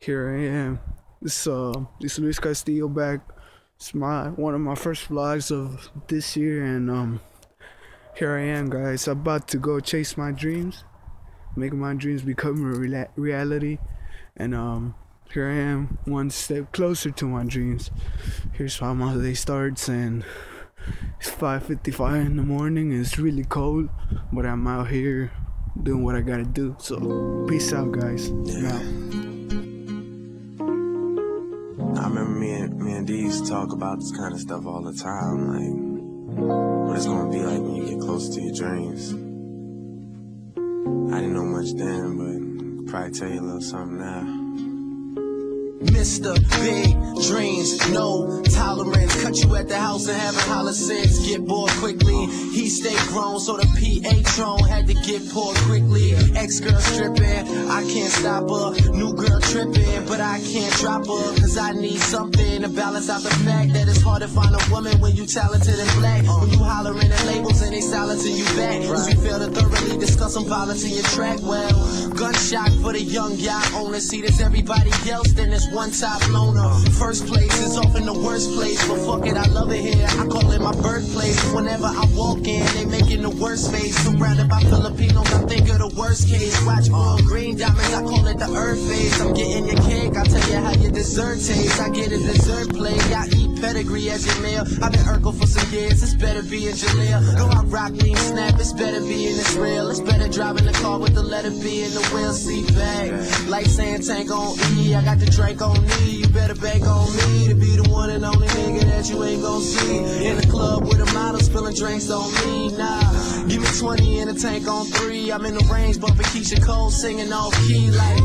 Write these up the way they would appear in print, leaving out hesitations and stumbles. Here I am. This Luis Castillo back. It's one of my first vlogs of this year, and here I am, guys. I'm about to go chase my dreams, make my dreams become a reality, and here I am, one step closer to my dreams. Here's how my day starts, and it's 5:55 in the morning, and it's really cold, but I'm out here doing what I gotta do. So peace out, guys. Now. I remember me and D used to talk about this kind of stuff all the time, like what it's gonna be like when you get close to your dreams. I didn't know much then, but I'll probably tell you a little something now. Mr. Big Dreams, no tolerance. Cut you at the house and having holocins. Get bored quickly. He stayed grown, so the PA Tron had to get poor quickly. Ex-girl stripping, I can't stop her. New girl tripping, but I can't drop her. Cause I need something to balance out the fact that it's hard to find a woman when you talented and black. When you hollering at labels and they silencing you back. Cause you fail to thoroughly discuss some violence in your track. Well, gunshot for the young guy owner. See, there's everybody else, then there's one top loner. First place is often the worst place, but fuck it, I love it here. I call it my birthplace. Whenever I walk in, they making the worst face. Surrounded by Filipinos, I think of the worst case. Watch all green diamonds, I call it the earth phase. I'm getting your cake, I'll tell you how your dessert tastes. I get a dessert plate, I eat pedigree as your meal. I've been Urkel for some years, it's better being Jaleel. Though I rock, lean, snap, it's better being Israel. It's better driving the car with the letter B in the wheel seat bag. Like saying tango on E, I got the drink on me, you better bank on me to be the one and only nigga that you ain't gon' see. In the club with a model spilling drinks on me, nah. Give me 20 in a tank on 3. I'm in the range, bumping Keisha Cole, singing off key like,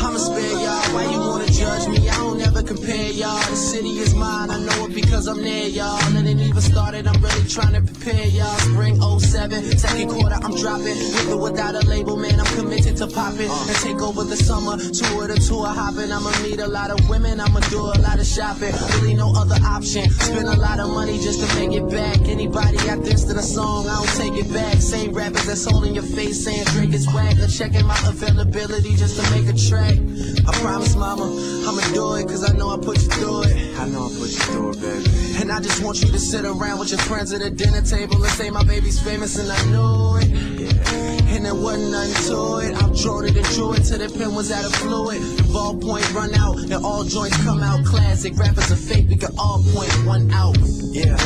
I'ma spare y'all. Why you wanna judge me? I don't ever compare y'all. The city is mine, I know it because I'm near y'all. And it even started, I'm really trying to prepare y'all. Spring 07, second quarter, I'm dropping. With or without a label, man, I'm committed to popping. And take over the summer, tour hopping. I'ma meet a lot of women, I'ma do a lot of shopping. Really no other option, spend a lot of money just to make it back. Anybody out there to the song, I don't take it back. Same rappers that's holding your face saying Drake is whack. Or checking my availability just to make a track. I promise, mama, I'ma do it, cause I know I put you through it. I know I put you through it, baby. And I just want you to sit around with your friends at a dinner table and say my baby's famous and I know it. Yeah. And there wasn't nothing to it. I drove it and drew it till the pen was out of fluid. The ballpoint run out and all joints come out. Classic rappers are fake, we can all point one out. Yeah.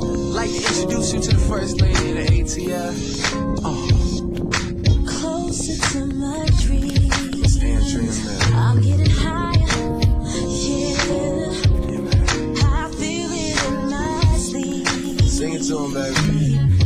Like to introduce you to the first lady of the ATF. Closer to my dream. I'm getting higher, yeah. I feel it in my sleep. Sing it to him, baby.